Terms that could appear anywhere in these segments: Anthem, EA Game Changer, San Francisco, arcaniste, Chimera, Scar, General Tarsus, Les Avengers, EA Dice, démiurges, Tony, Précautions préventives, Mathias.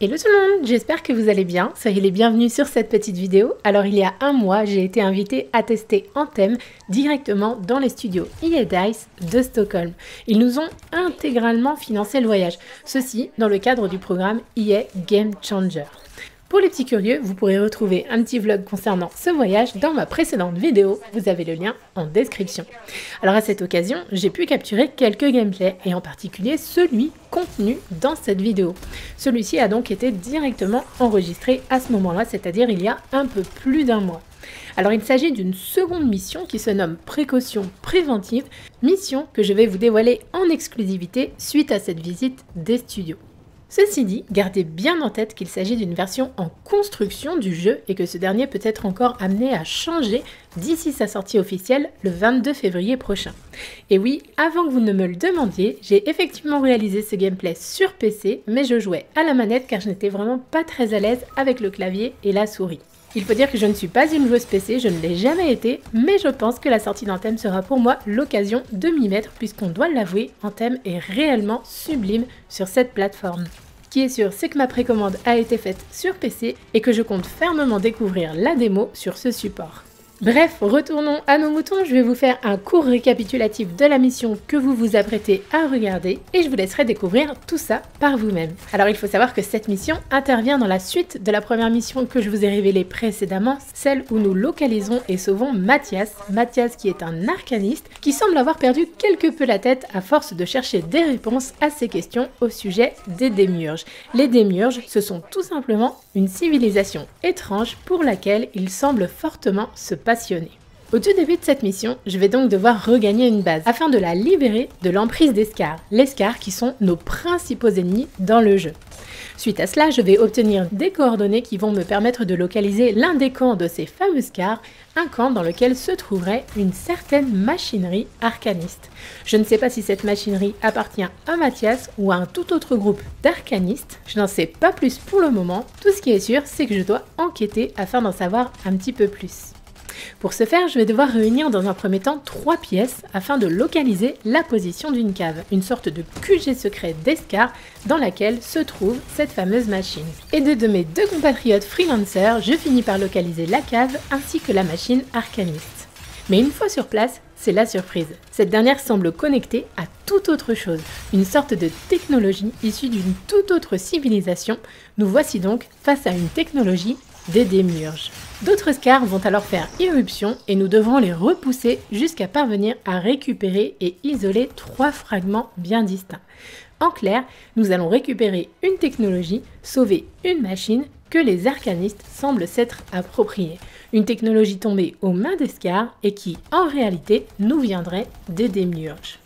Hello tout le monde, j'espère que vous allez bien, soyez les bienvenus sur cette petite vidéo. Alors il y a un mois, j'ai été invitée à tester Anthem directement dans les studios EA Dice de Stockholm. Ils nous ont intégralement financé le voyage, ceci dans le cadre du programme EA Game Changer. Pour les petits curieux, vous pourrez retrouver un petit vlog concernant ce voyage dans ma précédente vidéo, vous avez le lien en description. Alors à cette occasion, j'ai pu capturer quelques gameplays et en particulier celui contenu dans cette vidéo. Celui-ci a donc été directement enregistré à ce moment-là, c'est-à-dire il y a un peu plus d'un mois. Alors il s'agit d'une seconde mission qui se nomme Précautions préventives, mission que je vais vous dévoiler en exclusivité suite à cette visite des studios. Ceci dit, gardez bien en tête qu'il s'agit d'une version en construction du jeu et que ce dernier peut être encore amené à changer d'ici sa sortie officielle le 22 février prochain. Et oui, avant que vous ne me le demandiez, j'ai effectivement réalisé ce gameplay sur PC, mais je jouais à la manette car je n'étais vraiment pas très à l'aise avec le clavier et la souris. Il faut dire que je ne suis pas une joueuse PC, je ne l'ai jamais été, mais je pense que la sortie d'Anthem sera pour moi l'occasion de m'y mettre puisqu'on doit l'avouer, Anthem est réellement sublime sur cette plateforme. Ce qui est sûr, c'est que ma précommande a été faite sur PC et que je compte fermement découvrir la démo sur ce support. Bref, retournons à nos moutons, je vais vous faire un court récapitulatif de la mission que vous vous apprêtez à regarder et je vous laisserai découvrir tout ça par vous-même. Alors il faut savoir que cette mission intervient dans la suite de la première mission que je vous ai révélée précédemment, celle où nous localisons et sauvons Mathias. Mathias qui est un arcaniste qui semble avoir perdu quelque peu la tête à force de chercher des réponses à ses questions au sujet des démiurges. Les démiurges, ce sont tout simplement une civilisation étrange pour laquelle il semble fortement se passionné. Au tout début de cette mission, je vais donc devoir regagner une base afin de la libérer de l'emprise des Scars, les Scars qui sont nos principaux ennemis dans le jeu. Suite à cela, je vais obtenir des coordonnées qui vont me permettre de localiser l'un des camps de ces fameux Scars, un camp dans lequel se trouverait une certaine machinerie arcaniste. Je ne sais pas si cette machinerie appartient à Mathias ou à un tout autre groupe d'arcanistes, je n'en sais pas plus pour le moment, tout ce qui est sûr c'est que je dois enquêter afin d'en savoir un petit peu plus. Pour ce faire, je vais devoir réunir dans un premier temps 3 pièces afin de localiser la position d'une cave, une sorte de QG secret d'Escar dans laquelle se trouve cette fameuse machine. Aidé de mes 2 compatriotes freelancers, je finis par localiser la cave ainsi que la machine arcaniste. Mais une fois sur place, c'est la surprise. Cette dernière semble connectée à toute autre chose, une sorte de technologie issue d'une toute autre civilisation. Nous voici donc face à une technologie des démiurges. D'autres Scars vont alors faire irruption et nous devrons les repousser jusqu'à parvenir à récupérer et isoler 3 fragments bien distincts. En clair, nous allons récupérer une technologie, sauver une machine que les arcanistes semblent s'être appropriée. Une technologie tombée aux mains des Scars et qui, en réalité, nous viendrait des démiurges.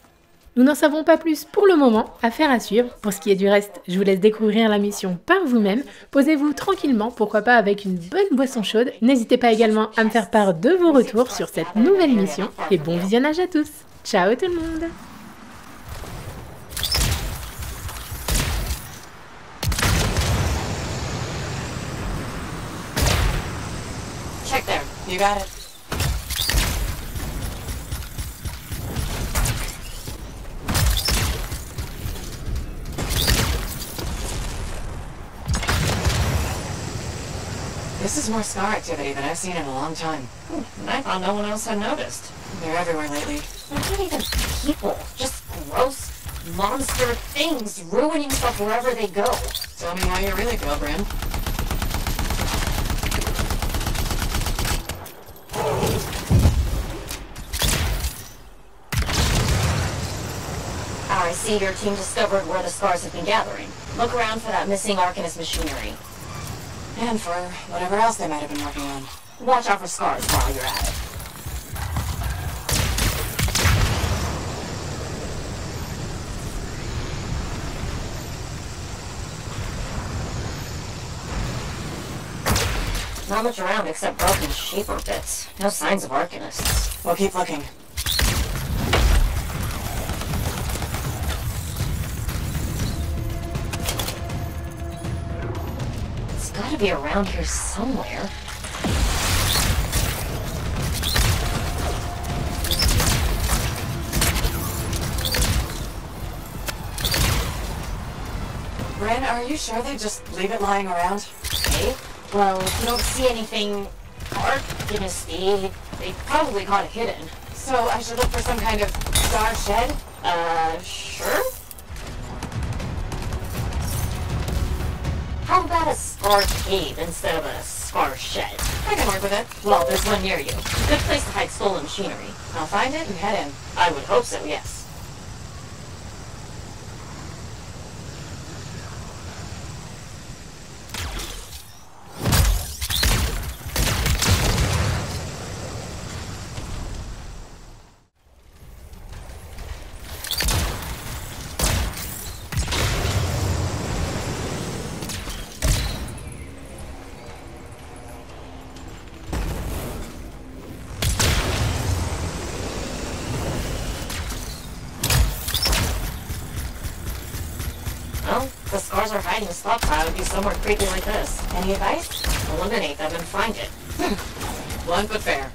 Nous n'en savons pas plus pour le moment, affaire à suivre. Pour ce qui est du reste, je vous laisse découvrir la mission par vous-même. Posez-vous tranquillement, pourquoi pas avec une bonne boisson chaude. N'hésitez pas également à me faire part de vos retours sur cette nouvelle mission. Et bon visionnage à tous. Ciao tout le monde! Check there, you got it. This is more Scar activity than I've seen in a long time. And I thought no one else had noticed. They're everywhere lately. They're not even people. Just gross, monster things ruining stuff wherever they go. Tell me how you really feel, Brim. I see your team discovered where the Scars have been gathering. Look around for that missing Arcanist machinery. And for whatever else they might have been working on. Watch out for Scars while you're at it. Not much around except broken sheep or bits. No signs of Arcanists. We'll keep looking. Gotta be around here somewhere. Ran are you sure they just leave it lying around? Okay. Well, if you don't see anything hard in a sea, they probably got it hidden. So I should look for some kind of star shed? Sure? How about a scar cave instead of a scar shed? I can work with it. Well, there's one near you. Good place to hide stolen machinery. I'll find it and head in. I would hope so, yes. Or hiding a stockpile would be somewhere creepy like this. Any advice? Eliminate them and find it. Blunt but fair.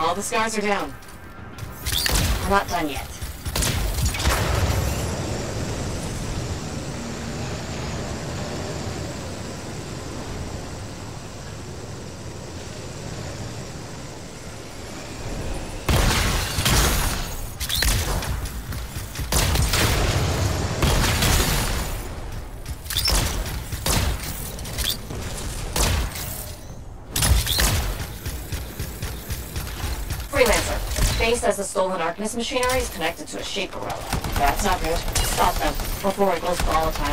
All the scars are down. I'm not done yet. Says the stolen Arcanist machinery is connected to a sheep gorilla. That's not good. Stop them before it goes volatile.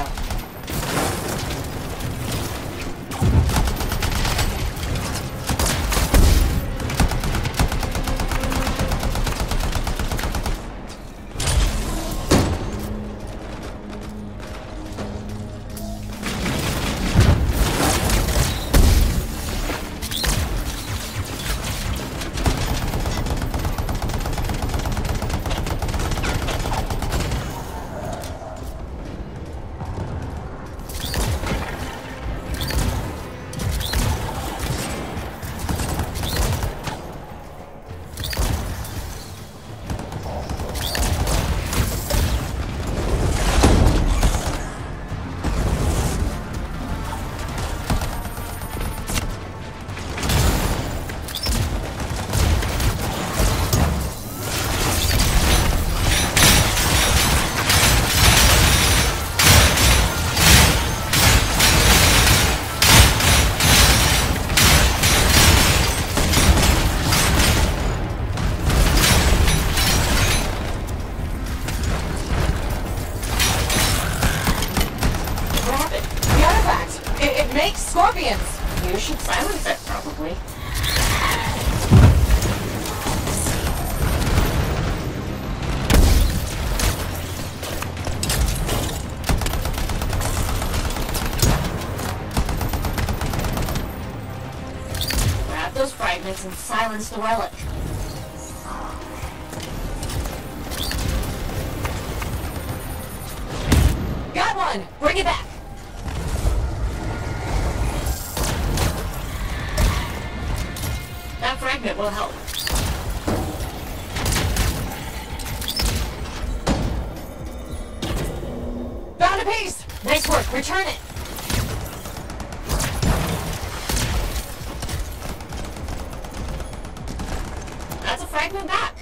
make scorpions. You should silence it, probably. Grab those fragments and silence the relic. Got one! Bring it back! That fragment will help. Found a piece! Nice work, return it! That's a fragment back!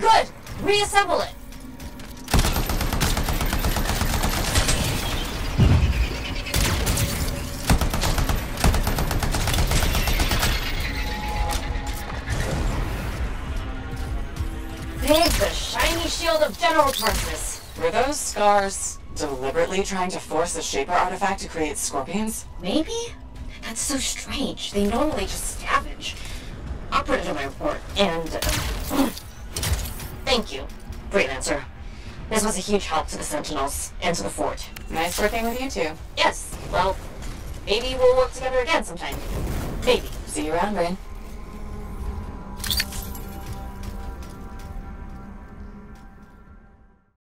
Good! Reassemble it! Take the shiny shield of General Tarsus. Were those Scars deliberately trying to force a Shaper artifact to create scorpions? Maybe? That's so strange. They normally just scavenge. I'll put it in my report, and... Thank you. Great answer. This was a huge help to the Sentinels and to the Fort. Nice working with you two. Yes. Well, maybe we'll work together again sometime. Maybe. See you around, Brain.